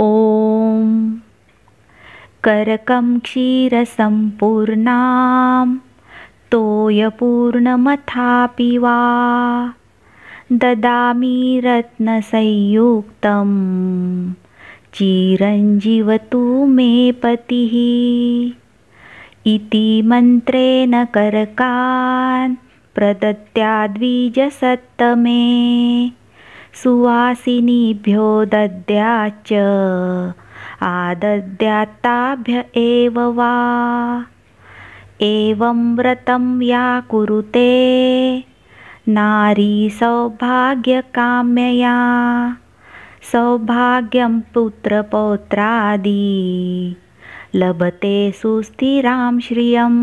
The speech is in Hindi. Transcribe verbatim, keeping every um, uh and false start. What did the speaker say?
ॐ करकं क्षीरसम्पूर्णां तोयपूर्णमथापिवा ददामि रत्नसंयुक्तं चिरञ्जीवतु मे पतिः इति मन्त्रेण करकान् प्रदत्याद्विजसत्तमे सुवासिनीभ्यो दद्याच्च आदद्यात्ताभ्य एव वा एवं व्रतं या कुरुते नारी सौभाग्यकाम्यया सौभाग्यं पुत्रपौत्रादि लभते सुस्थिरां श्रियम्।